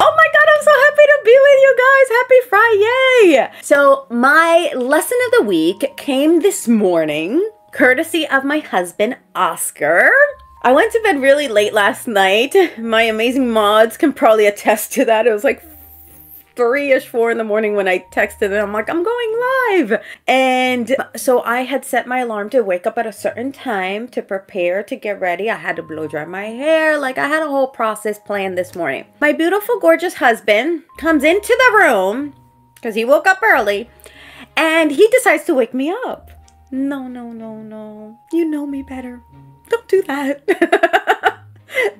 Oh my god, I'm so happy to be with you guys! Happy Friday! So my lesson of the week came this morning, courtesy of my husband, Oscar. I went to bed really late last night. My amazing mods can probably attest to that. It was like 3-ish, 4 in the morning when I texted and I'm like, I'm going live. And so I had set my alarm to wake up at a certain time to prepare, to get ready. I had to blow dry my hair. Like, I had a whole process planned this morning. My beautiful, gorgeous husband comes into the room because he woke up early and he decides to wake me up. No, no, no, no. You know me better. Don't do that.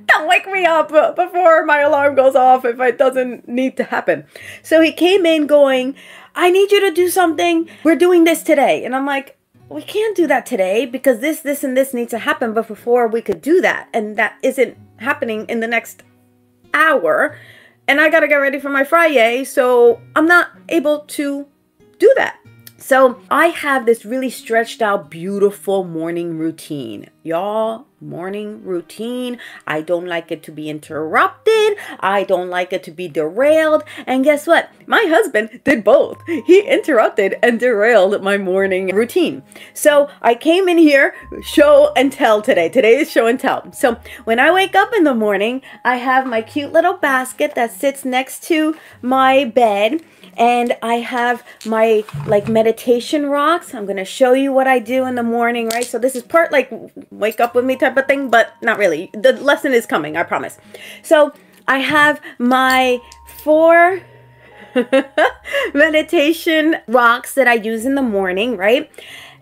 Don't wake me up before my alarm goes off if it doesn't need to happen. So he came in going, I need you to do something. We're doing this today. And I'm like, we can't do that today because this, and this needs to happen. But before we could do that, and that isn't happening in the next hour. And I got to get ready for my Friday. So I'm not able to do that. So I have this really stretched out, beautiful morning routine. Y'all, morning routine. I don't like it to be interrupted. I don't like it to be derailed. And guess what? My husband did both. He interrupted and derailed my morning routine. So I came in here, show and tell today. Today is show and tell. So when I wake up in the morning, I have my cute little basket that sits next to my bed. And I have my like meditation rocks. I'm going to show you what I do in the morning, right? So this is part like wake up with me type of thing, but not really. The lesson is coming, I promise. So I have my 4 meditation rocks that I use in the morning, right?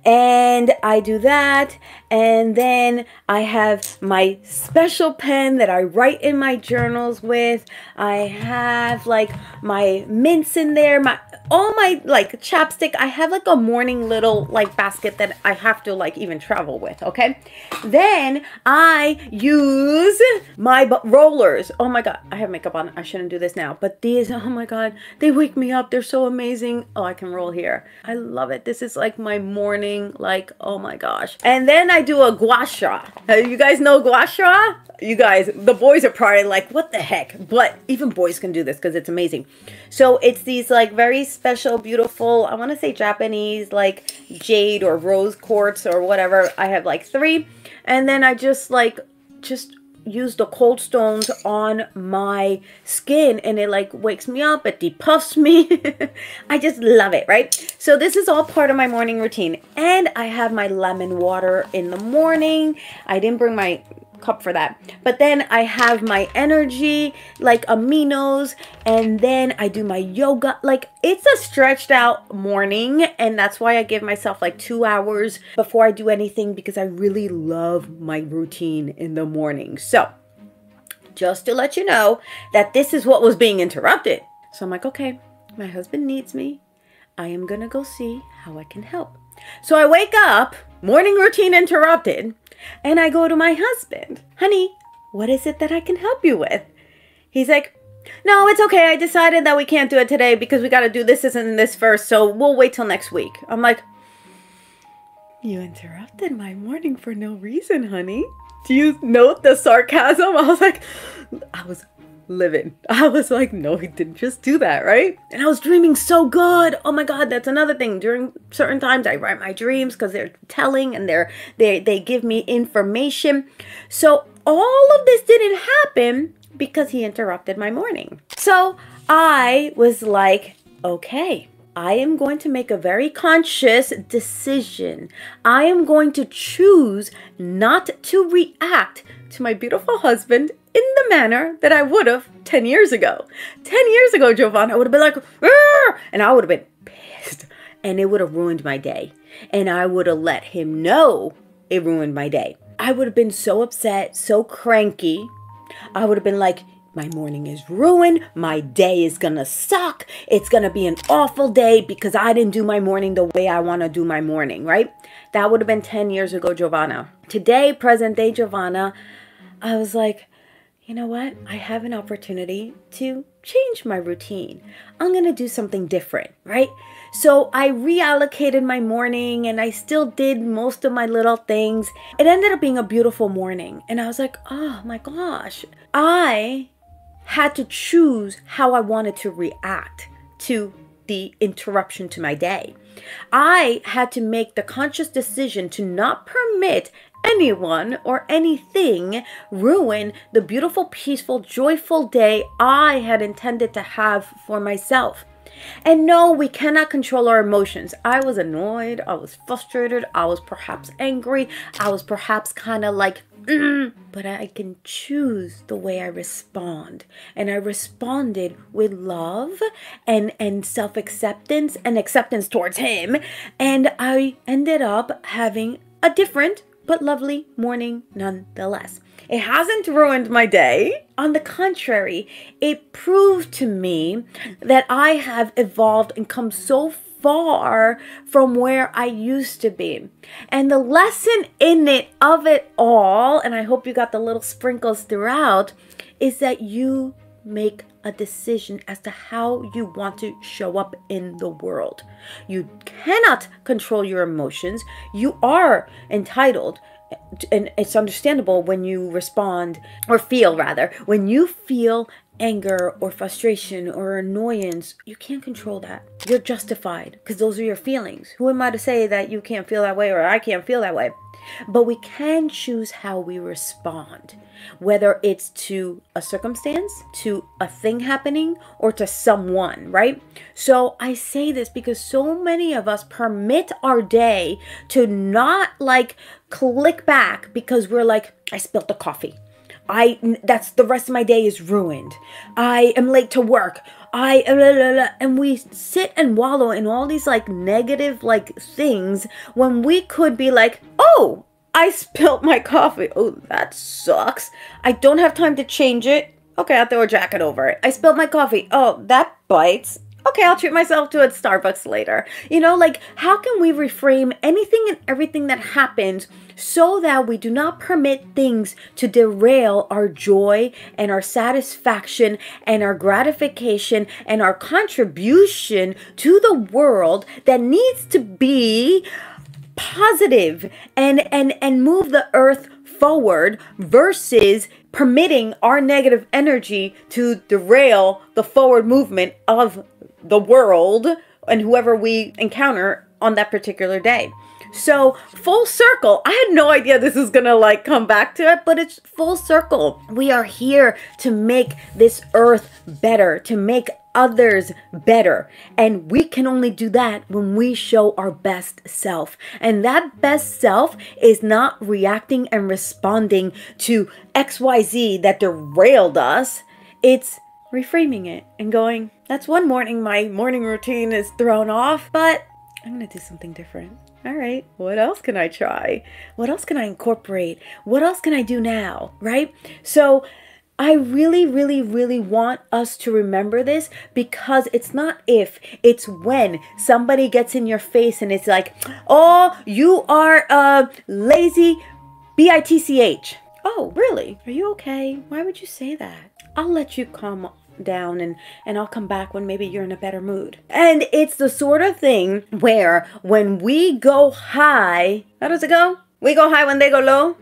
And I do that, and then I have my special pen that I write in my journals with. I have like my mints in there, all my like chapstick. I have like a morning little like basket that I have to like even travel with, okay? Then I use my rollers. Oh my god, I have makeup on. I shouldn't do this now, but these, oh my god, they wake me up. They're so amazing. Oh, I can roll here. I love it. This is like my morning, like, oh my gosh. And then I do a gua sha. You guys know gua sha? You guys, the boys are probably like, what the heck? But even boys can do this because it's amazing. So it's these like very special, beautiful, I want to say Japanese, like jade or rose quartz or whatever. I have like 3. And then I just like, use the cold stones on my skin and it like wakes me up, it depuffs me. I just love it, right? So this is all part of my morning routine. And I have my lemon water in the morning. I didn't bring my cup for that, but then I have my energy like aminos, and then I do my yoga. Like, it's a stretched out morning, and that's why I give myself like 2 hours before I do anything, because I really love my routine in the morning. So just to let you know that this is what was being interrupted. So I'm like, okay, my husband needs me. I am gonna go see how I can help. So I wake up, morning routine interrupted, and I go to my husband. Honey, what is it that I can help you with? He's like, no, it's okay. I decided that we can't do it today because we got to do this and this first. So we'll wait till next week. I'm like, you interrupted my morning for no reason, honey. Do you note the sarcasm? I was like, I was livid. I was like, no, he didn't just do that, right? And I was dreaming so good. Oh my god, that's another thing. During certain times I write my dreams because they're telling and they give me information. So all of this didn't happen because he interrupted my morning. So I was like, okay, I am going to make a very conscious decision. I am going to choose not to react to my beautiful husband in the manner that I would have 10 years ago. 10 years ago, Giovanna would have been like, argh! And I would have been pissed, and it would have ruined my day. And I would have let him know it ruined my day. I would have been so upset, so cranky. I would have been like, my morning is ruined. My day is gonna suck. It's gonna be an awful day because I didn't do my morning the way I wanna do my morning, right? That would have been 10 years ago, Giovanna. Today, present day Giovanna, I was like, you know what? I have an opportunity to change my routine. I'm going to do something different, right? So I reallocated my morning and I still did most of my little things. It ended up being a beautiful morning. And I was like, oh my gosh, I had to choose how I wanted to react to the interruption to my day. I had to make the conscious decision to not permit anyone or anything ruin the beautiful, peaceful, joyful day I had intended to have for myself. And no, we cannot control our emotions. I was annoyed, I was frustrated, I was perhaps angry, I was perhaps kind of like, but I can choose the way I respond. And I responded with love and self-acceptance and acceptance towards him. And I ended up having a different but lovely morning nonetheless. It hasn't ruined my day. On the contrary, it proved to me that I have evolved and come so far from where I used to be. And the lesson in it of it all, and I hope you got the little sprinkles throughout, is that you make a decision as to how you want to show up in the world. You cannot control your emotions. You are entitled, and it's understandable when you respond or feel, rather, when you feel anger or frustration or annoyance, you can't control that. You're justified because those are your feelings. Who am I to say that you can't feel that way or I can't feel that way? But we can choose how we respond, whether it's to a circumstance, to a thing happening, or to someone, right? So I say this because so many of us permit our day to not like click back because we're like, I spilled the coffee. That's the rest of my day is ruined. I am late to work. And we sit and wallow in all these like negative like things when we could be like, oh, I spilled my coffee. Oh, that sucks. I don't have time to change it. Okay, I'll throw a jacket over it. I spilled my coffee. Oh, that bites. Okay, I'll treat myself to a Starbucks later. You know, like, how can we reframe anything and everything that happens so that we do not permit things to derail our joy and our satisfaction and our gratification and our contribution to the world that needs to be positive and move the earth forward versus permitting our negative energy to derail the forward movement of the world and whoever we encounter on that particular day. So full circle, I had no idea this is gonna like come back to it, but it's full circle. We are here to make this earth better, to make others better, and we can only do that when we show our best self. And that best self is not reacting and responding to XYZ that derailed us. It's reframing it and going, that's one morning my morning routine is thrown off, but I'm gonna do something different. All right, what else can I try? What else can I incorporate? What else can I do now, right? So I really, really, really want us to remember this, because it's not if, it's when somebody gets in your face and it's like, oh, you are lazy, bitch. Oh, really? Are you okay? Why would you say that? I'll let you calm down and I'll come back when maybe you're in a better mood. And it's the sort of thing where when we go high, how does it go? We go high when they go low,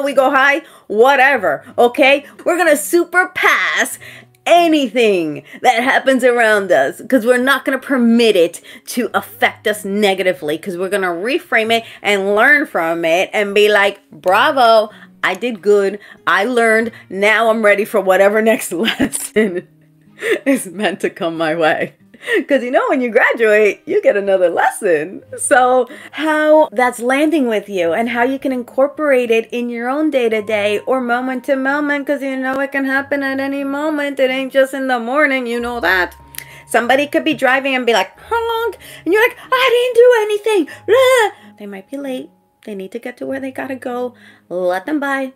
we go high, whatever, okay? We're gonna surpass anything that happens around us because we're not gonna permit it to affect us negatively, because we're gonna reframe it and learn from it and be like, bravo, I did good, I learned, now I'm ready for whatever next lesson is meant to come my way. Because you know, when you graduate, you get another lesson. So how that's landing with you and how you can incorporate it in your own day-to-day or moment to moment, because you know it can happen at any moment. It ain't just in the morning, you know that. Somebody could be driving and be like, honk, and you're like, I didn't do anything. Blah. They might be late. They need to get to where they gotta go. Let them by.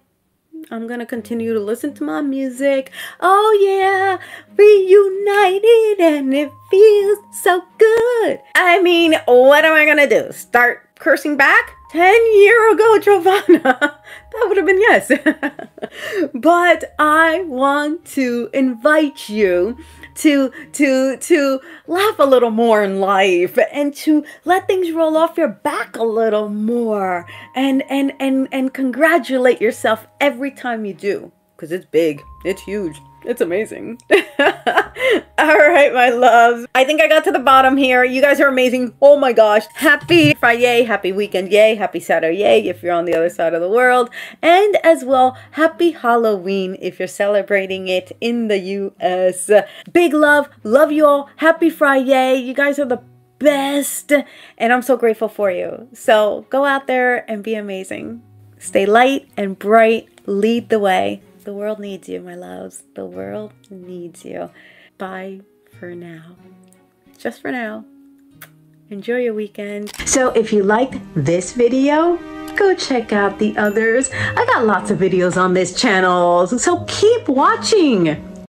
I'm gonna continue to listen to my music. Oh yeah, reunited and it feels so good. I mean, what am I gonna do? Start cursing back? 10 years ago, Giovanna, that would have been yes. But I want to invite you to laugh a little more in life and to let things roll off your back a little more and congratulate yourself every time you do, because it's big, it's huge. It's amazing. All right, my loves. I think I got to the bottom here. You guys are amazing. Oh my gosh. Happy Friday. Happy weekend. Yay. Happy Saturday. Yay. If you're on the other side of the world. And as well, happy Halloween if you're celebrating it in the US. Big love. Love you all. Happy Friday. You guys are the best. And I'm so grateful for you. So go out there and be amazing. Stay light and bright. Lead the way. The world needs you, my loves. The world needs you. Bye for now. Just for now. Enjoy your weekend. So if you liked this video, go check out the others. I got lots of videos on this channel, so keep watching.